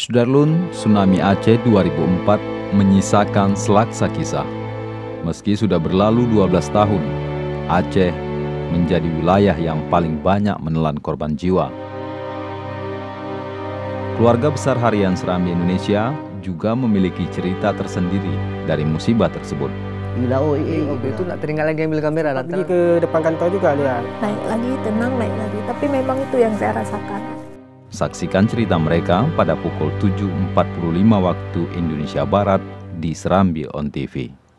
Sudarlun, tsunami Aceh 2004 menyisakan selaksa kisah. Meski sudah berlalu 12 tahun, Aceh menjadi wilayah yang paling banyak menelan korban jiwa. Keluarga besar harian Serambi Indonesia juga memiliki cerita tersendiri dari musibah tersebut. Gila, oh itu nggak teringgal lagi ambil kamera. Pergi ke depan kantor juga lihat. Naik lagi, tenang naik lagi. Tapi memang itu yang saya rasakan. Saksikan cerita mereka pada pukul 7.45 waktu Indonesia Barat di Serambi On TV.